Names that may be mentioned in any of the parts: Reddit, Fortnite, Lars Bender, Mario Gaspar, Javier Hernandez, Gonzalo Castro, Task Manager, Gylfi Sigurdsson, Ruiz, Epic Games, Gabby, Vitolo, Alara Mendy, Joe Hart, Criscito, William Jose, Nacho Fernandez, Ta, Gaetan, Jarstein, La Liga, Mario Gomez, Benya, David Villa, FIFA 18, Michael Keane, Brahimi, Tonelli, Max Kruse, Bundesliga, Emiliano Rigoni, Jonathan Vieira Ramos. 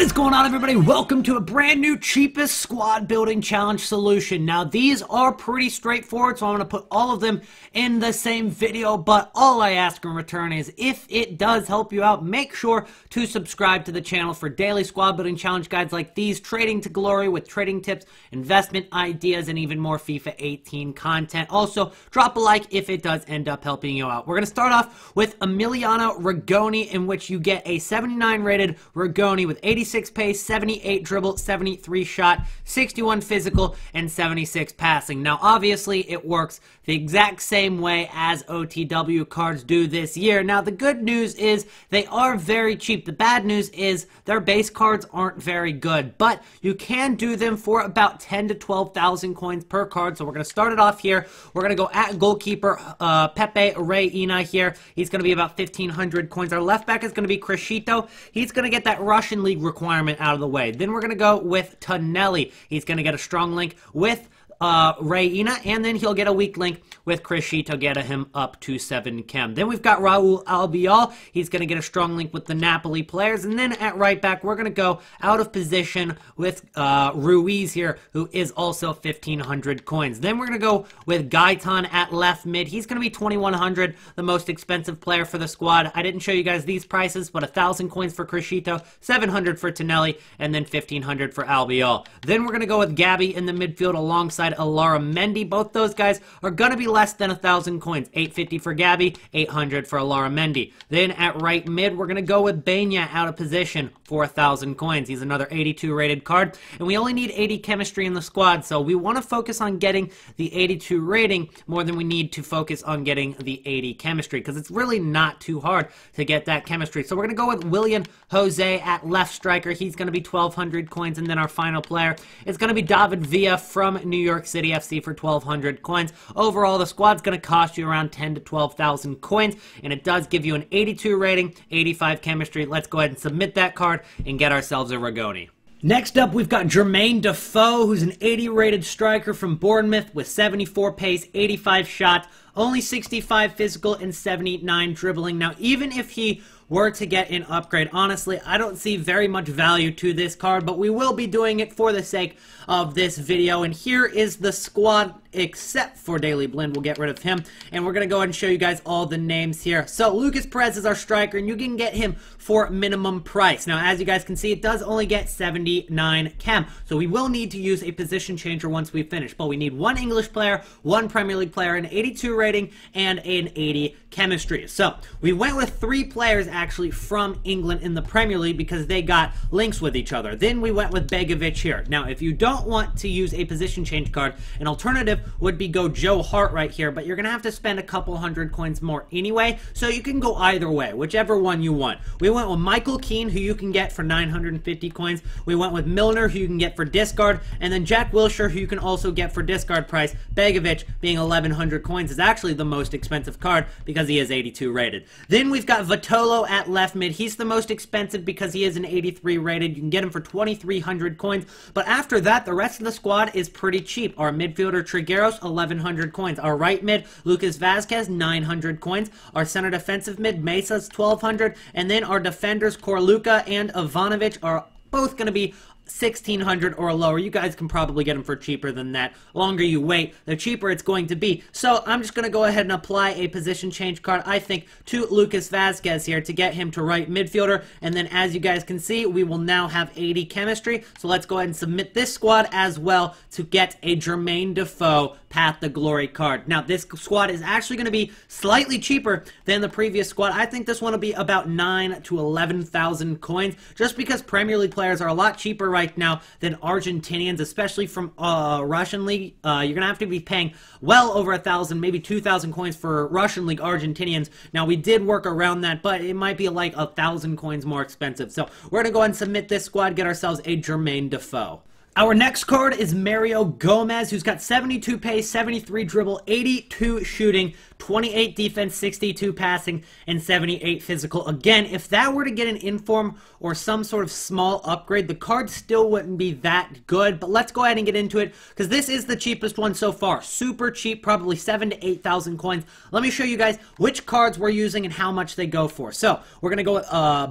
What is going on, everybody? Welcome to a brand new cheapest squad building challenge solution. Now these are pretty straightforward, so I'm going to put all of them in the same video, but all I ask in return is if it does help you out, make sure to subscribe to the channel for daily squad building challenge guides like these, Trading to Glory with trading tips, investment ideas, and even more FIFA 18 content. Also, drop a like if it does end up helping you out. We're going to start off with Emiliano Rigoni, in which you get a 79 rated Rigoni with 86 pace, 78 dribble, 73 shot, 61 physical, and 76 passing. Now obviously it works the exact same way as OTW cards do this year. Now the good news is they are very cheap. The bad news is their base cards aren't very good, but you can do them for about 10 to 12,000 coins per card. So we're going to start it off here. We're going to go at goalkeeper Pepe Reina here. He's going to be about 1,500 coins. Our left back is going to be Criscito. He's going to get that Russian league requirement out of the way. Then we're going to go with Tonelli. He's going to get a strong link with Reina, and then he'll get a weak link with Criscito, get him up to 7 chem. Then we've got Raul Albiol. He's going to get a strong link with the Napoli players. And then at right back, we're going to go out of position with Ruiz here, who is also 1,500 coins. Then we're going to go with Gaetan at left mid. He's going to be 2,100, the most expensive player for the squad. I didn't show you guys these prices, but 1,000 coins for Criscito, 700 for Tonelli, and then 1,500 for Albiol. Then we're going to go with Gabby in the midfield alongside Alara Mendy. Both those guys are going to be less than 1,000 coins. 850 for Gabby, 800 for Alara Mendy. Then at right mid, we're going to go with Benya out of position for 1,000 coins. He's another 82 rated card, and we only need 80 chemistry in the squad, so we want to focus on getting the 82 rating more than we need to focus on getting the 80 chemistry, because it's really not too hard to get that chemistry. So we're going to go with William Jose at left striker. He's going to be 1,200 coins, and then our final player is going to be David Villa from New York City FC for 1,200 coins. Overall, the squad's going to cost you around 10 to 12,000 coins, and it does give you an 82 rating, 85 chemistry. Let's go ahead and submit that card and get ourselves a Rigoni. Next up, we've got Jermain Defoe, who's an 80 rated striker from Bournemouth with 74 pace, 85 shot, only 65 physical, and 79 dribbling. Now, even if he were to get an upgrade, honestly, I don't see very much value to this card, but we will be doing it for the sake of this video. And here is the squad, except for Daily Blend. We'll get rid of him, and we're going to go ahead and show you guys all the names here. So Lucas Perez is our striker, and you can get him for minimum price. Now, as you guys can see, it does only get 79 chem, so we will need to use a position changer once we finish, but we need one English player, one Premier League player, an 82 rating, and an 80 chemistry. So we went with 3 players actually from England in the Premier League because they got links with each other. Then we went with Begovic here. Now, if you don't want to use a position change card, an alternative would be go Joe Hart right here, but you're going to have to spend a couple hundred coins more anyway, so you can go either way, whichever one you want. We went with Michael Keane, who you can get for 950 coins. We went with Milner, who you can get for discard, and then Jack Wilshire, who you can also get for discard price. Begovic, being 1,100 coins, is actually the most expensive card because he is 82 rated. Then we've got Vitolo at left mid. He's the most expensive because he is an 83 rated. You can get him for 2,300 coins, but after that, the rest of the squad is pretty cheap. Our midfielder Trigg Garos, 1,100 coins. Our right mid, Lucas Vazquez, 900 coins. Our center defensive mid, Mesa's 1,200, and then our defenders Corluka and Ivanovic are both going to be 1,600 or lower. You guys can probably get them for cheaper than that. Longer you wait, the cheaper it's going to be. So I'm just going to go ahead and apply a position change card, I think, to Lucas Vazquez here to get him to right midfielder. And then, as you guys can see, we will now have 80 chemistry. So let's go ahead and submit this squad as well to get a Jermain Defoe Path to Glory card. Now, this squad is actually going to be slightly cheaper than the previous squad. I think this one will be about 9 to 11,000 coins, just because Premier League players are a lot cheaper right now than Argentinians, especially from Russian League. You're going to have to be paying well over 1,000, maybe 2,000 coins for Russian League Argentinians. Now, we did work around that, but it might be like 1,000 coins more expensive. So we're going to go ahead and submit this squad, get ourselves a Jermain Defoe. Our next card is Mario Gomez, who's got 72 pace, 73 dribble, 82 shooting, 28 defense, 62 passing, and 78 physical. Again, if that were to get an inform or some sort of small upgrade, the card still wouldn't be that good, but let's go ahead and get into it, because this is the cheapest one so far. Super cheap, probably 7,000 to 8,000 coins. Let me show you guys which cards we're using and how much they go for. So, we're going to go with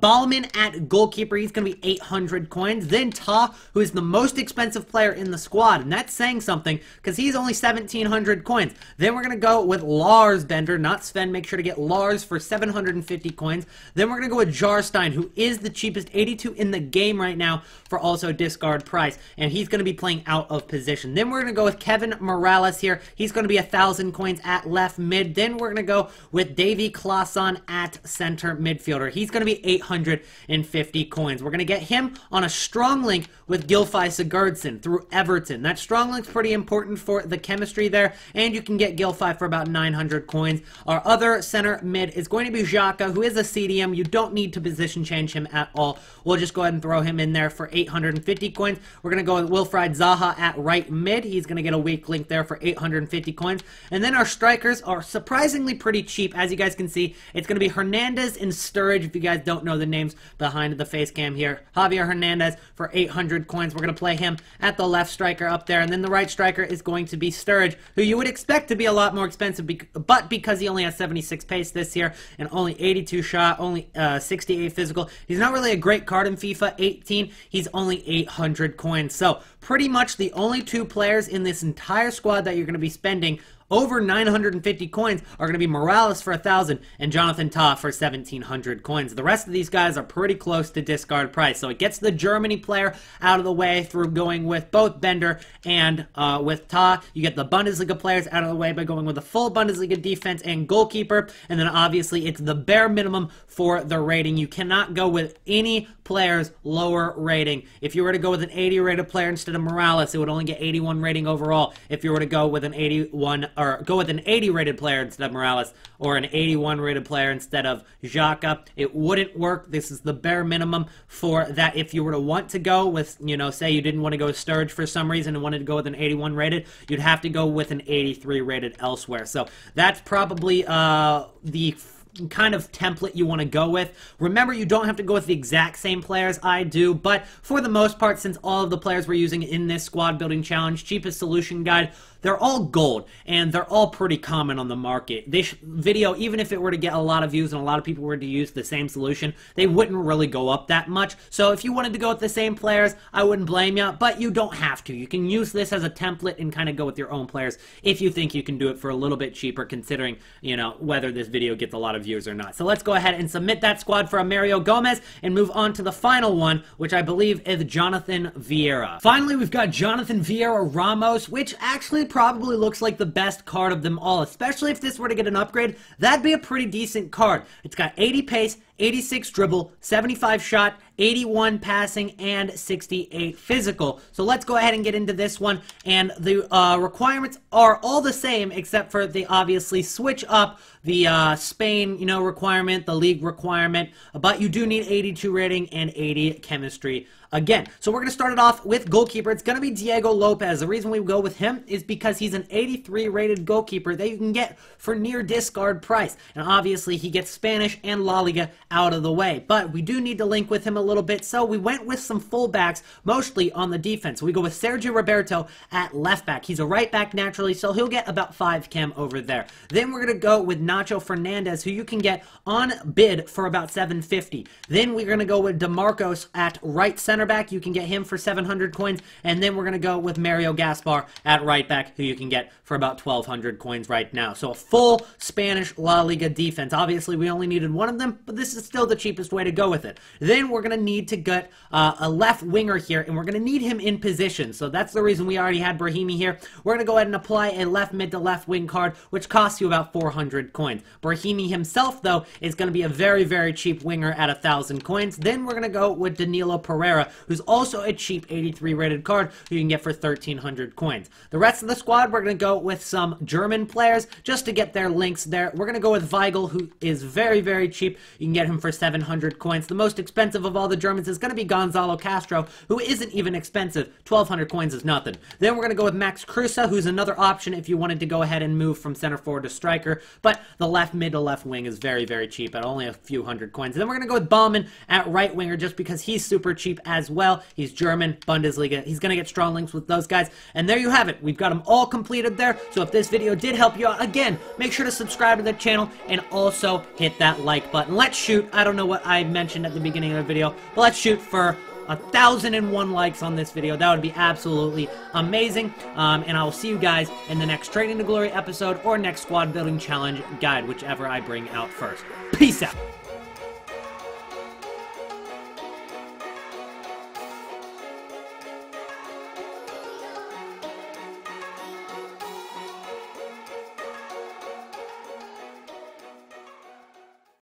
Balmin at goalkeeper. He's going to be 800 coins. Then Ta, who is the most expensive player in the squad, and that's saying something because he's only 1,700 coins. Then we're going to go with Lars Bender, not Sven. Make sure to get Lars for 750 coins. Then we're going to go with Jarstein, who is the cheapest, 82 in the game right now for also discard price, and he's going to be playing out of position. Then we're going to go with Kevin Morales here. He's going to be 1,000 coins at left mid. Then we're going to go with Davy Claesson at center midfielder. He's going to be 850 coins. We're going to get him on a strong link with Gylfi Sigurdsson through Everton. That strong link's pretty important for the chemistry there, and you can get Gylfi for about 900 coins. Our other center mid is going to be Xhaka, who is a CDM. You don't need to position change him at all. We'll just go ahead and throw him in there for 850 coins. We're going to go with Wilfried Zaha at right mid. He's going to get a weak link there for 850 coins. And then our strikers are surprisingly pretty cheap. As you guys can see, it's going to be Hernandez and Sturridge, if you guys don't know the names behind the face cam here. Javier Hernandez for 800 coins. We're going to play him at the left striker up there, and then the right striker is going to be Sturridge, who you would expect to be a lot more expensive, but because he only has 76 pace this year and only 82 shot, only 68 physical, he's not really a great card in FIFA 18. He's only 800 coins, so pretty much the only two players in this entire squad that you're going to be spending over 950 coins are going to be Morales for 1,000 and Jonathan Ta for 1,700 coins. The rest of these guys are pretty close to discard price, so it gets the Germany player out of the way through going with both Bender and with Ta. You get the Bundesliga players out of the way by going with the full Bundesliga defense and goalkeeper, and then obviously it's the bare minimum for the rating. You cannot go with any players lower rating. If you were to go with an 80 rated player instead of Morales, it would only get 81 rating overall. If you were to go with an 80 rated player instead of Morales, or an 81 rated player instead of Xhaka, it wouldn't work. This is the bare minimum for that. If you were to want to go with, you know, say you didn't want to go Sturridge for some reason and wanted to go with an 81 rated, you'd have to go with an 83 rated elsewhere. So that's probably the kind of template you want to go with. Remember, you don't have to go with the exact same players I do, but for the most part, since all of the players we're using in this squad building challenge, cheapest solution guide, they're all gold, and they're all pretty common on the market. This video, even if it were to get a lot of views and a lot of people were to use the same solution, they wouldn't really go up that much. So if you wanted to go with the same players, I wouldn't blame you, but you don't have to. You can use this as a template and kind of go with your own players if you think you can do it for a little bit cheaper, considering, you know, whether this video gets a lot of views or not. So let's go ahead and submit that squad for a Mario Gomez and move on to the final one, which I believe is Jonathan Vieira. Finally, we've got Jonathan Vieira Ramos, which actually probably looks like the best card of them all, especially if this were to get an upgrade. That'd be a pretty decent card. It's got 80 pace, 86 dribble, 75 shot, 81 passing, and 68 physical. So let's go ahead and get into this one, and the requirements are all the same except for they obviously switch up the Spain, you know, requirement, the league requirement, but you do need 82 rating and 80 chemistry again. So we're going to start it off with goalkeeper. It's going to be Diego Lopez. The reason we go with him is because he's an 83 rated goalkeeper that you can get for near discard price, and obviously he gets Spanish and La Liga out of the way, but we do need to link with him a little bit, so we went with some fullbacks, mostly on the defense. We go with Sergio Roberto at left back. He's a right back naturally, so he'll get about 5 chem over there. Then we're going to go with Nacho Fernandez, who you can get on bid for about 750. Then we're going to go with DeMarcos at right center back. You can get him for 700 coins, and then we're going to go with Mario Gaspar at right back, who you can get for about 1,200 coins right now. So a full Spanish La Liga defense. Obviously, we only needed one of them, but this is still the cheapest way to go with it. Then we're going to need to get a left winger here, and we're going to need him in position. So that's the reason we already had Brahimi here. We're going to go ahead and apply a left mid to left wing card, which costs you about 400 coins. Brahimi himself, though, is going to be a very, very cheap winger at 1,000 coins. Then we're going to go with Danilo Pereira, who's also a cheap 83 rated card who you can get for 1,300 coins. The rest of the squad, we're going to go with some German players just to get their links there. We're going to go with Weigl, who is very, very cheap. You can get get him for 700 coins. The most expensive of all the Germans is going to be Gonzalo Castro, who isn't even expensive. 1,200 coins is nothing. Then we're going to go with Max Kruse, who's another option if you wanted to go ahead and move from center forward to striker, but the left mid to left wing is very, very cheap at only a few hundred coins. And then we're going to go with Balmin at right winger just because he's super cheap as well. He's German, Bundesliga. He's going to get strong links with those guys. And there you have it. We've got them all completed there. So if this video did help you out, again, make sure to subscribe to the channel and also hit that like button. Let's shoot. I don't know what I mentioned at the beginning of the video, but let's shoot for 1,001 likes on this video. That would be absolutely amazing. And I'll see you guys in the next Training to Glory episode or next squad building challenge guide, whichever I bring out first. Peace out.